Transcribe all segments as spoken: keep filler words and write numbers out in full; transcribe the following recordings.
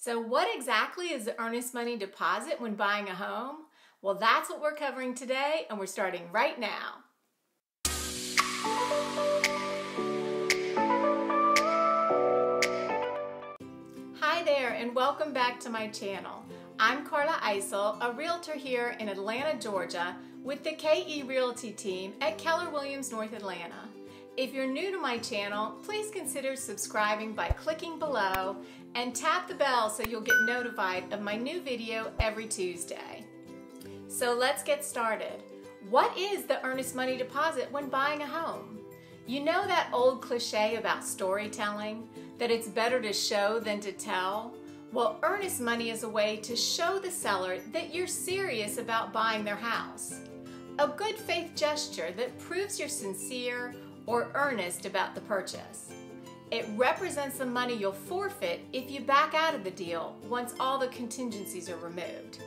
So what exactly is the earnest money deposit when buying a home? Well, that's what we're covering today, and we're starting right now. Hi there, and welcome back to my channel. I'm Karla Eisele, a realtor here in Atlanta, Georgia, with the K E Realty team at Keller Williams North Atlanta. If you're new to my channel, please consider subscribing by clicking below and tap the bell so you'll get notified of my new video every Tuesday. So let's get started. What is the earnest money deposit when buying a home? You know that old cliche about storytelling, that it's better to show than to tell? Well, earnest money is a way to show the seller that you're serious about buying their house. A good faith gesture that proves you're sincere or earnest about the purchase. It represents the money you'll forfeit if you back out of the deal once all the contingencies are removed.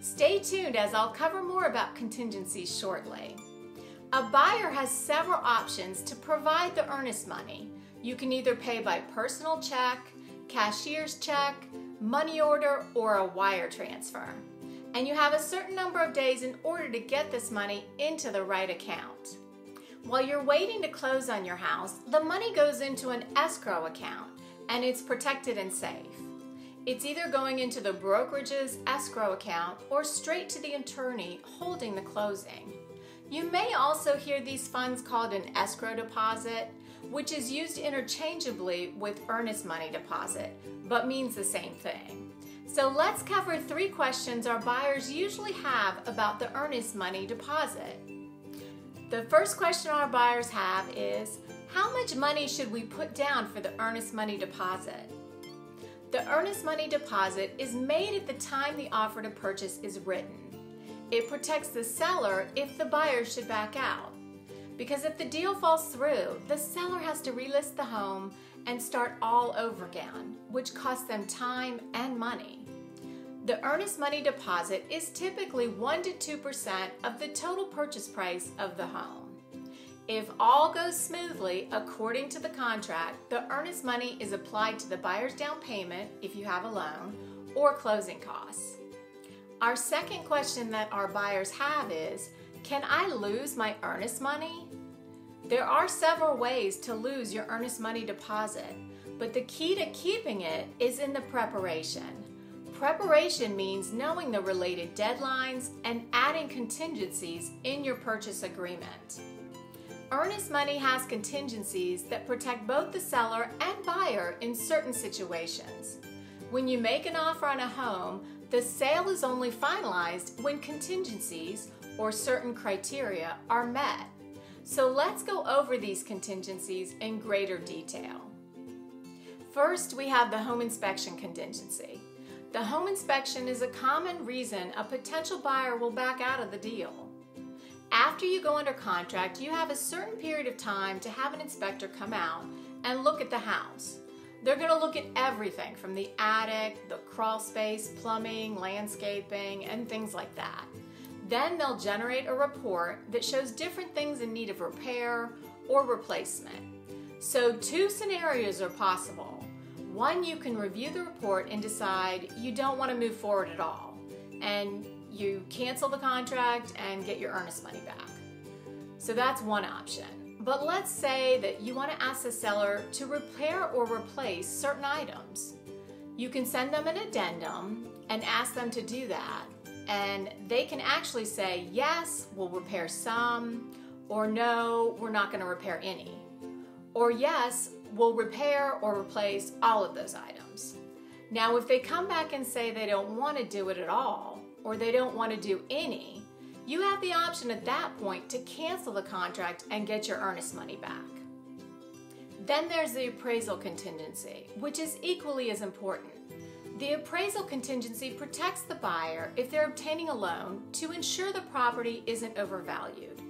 Stay tuned as I'll cover more about contingencies shortly. A buyer has several options to provide the earnest money. You can either pay by personal check, cashier's check, money order, or a wire transfer. And you have a certain number of days in order to get this money into the right account. While you're waiting to close on your house, the money goes into an escrow account and it's protected and safe. It's either going into the brokerage's escrow account or straight to the attorney holding the closing. You may also hear these funds called an escrow deposit, which is used interchangeably with earnest money deposit, but means the same thing. So let's cover three questions our buyers usually have about the earnest money deposit. The first question our buyers have is, how much money should we put down for the earnest money deposit? The earnest money deposit is made at the time the offer to purchase is written. It protects the seller if the buyer should back out. Because if the deal falls through, the seller has to relist the home and start all over again, which costs them time and money. The earnest money deposit is typically one to two percent of the total purchase price of the home. If all goes smoothly according to the contract, the earnest money is applied to the buyer's down payment if you have a loan or closing costs. Our second question that our buyers have is, can I lose my earnest money? There are several ways to lose your earnest money deposit, but the key to keeping it is in the preparation. Preparation means knowing the related deadlines and adding contingencies in your purchase agreement. Earnest money has contingencies that protect both the seller and buyer in certain situations. When you make an offer on a home, the sale is only finalized when contingencies or certain criteria are met. So let's go over these contingencies in greater detail. First, we have the home inspection contingency. The home inspection is a common reason a potential buyer will back out of the deal. After you go under contract, you have a certain period of time to have an inspector come out and look at the house. They're going to look at everything from the attic, the crawl space, plumbing, landscaping, and things like that. Then they'll generate a report that shows different things in need of repair or replacement. So two scenarios are possible. One, you can review the report and decide you don't want to move forward at all, and you cancel the contract and get your earnest money back. So that's one option. But let's say that you want to ask the seller to repair or replace certain items. You can send them an addendum and ask them to do that, and they can actually say, yes, we'll repair some, or no, we're not going to repair any, or yes, we'll repair or replace all of those items. Now, if they come back and say they don't want to do it at all, or they don't want to do any, you have the option at that point to cancel the contract and get your earnest money back. Then there's the appraisal contingency, which is equally as important. The appraisal contingency protects the buyer if they're obtaining a loan to ensure the property isn't overvalued.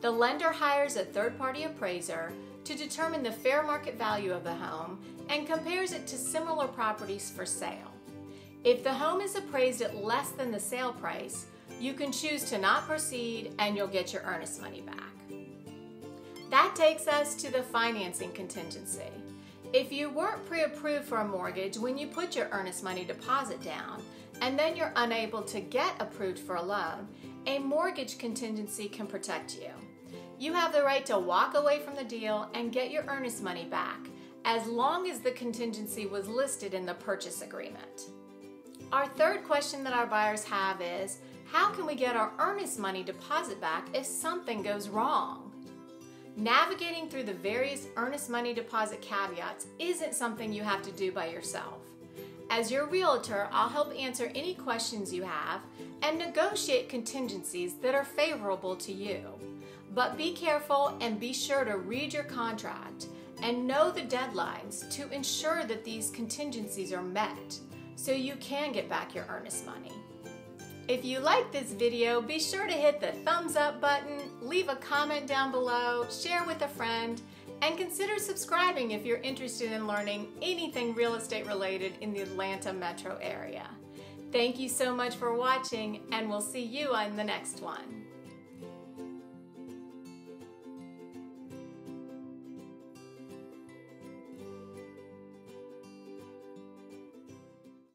The lender hires a third-party appraiser to determine the fair market value of the home and compares it to similar properties for sale. If the home is appraised at less than the sale price, you can choose to not proceed and you'll get your earnest money back. That takes us to the financing contingency. If you weren't pre-approved for a mortgage when you put your earnest money deposit down, and then you're unable to get approved for a loan, a mortgage contingency can protect you. You have the right to walk away from the deal and get your earnest money back, as long as the contingency was listed in the purchase agreement. Our third question that our buyers have is, how can we get our earnest money deposit back if something goes wrong? Navigating through the various earnest money deposit caveats isn't something you have to do by yourself. As your realtor, I'll help answer any questions you have and negotiate contingencies that are favorable to you. But be careful and be sure to read your contract and know the deadlines to ensure that these contingencies are met so you can get back your earnest money. If you like this video, be sure to hit the thumbs up button, leave a comment down below, share with a friend, and consider subscribing if you're interested in learning anything real estate related in the Atlanta metro area. Thank you so much for watching, and we'll see you on the next one.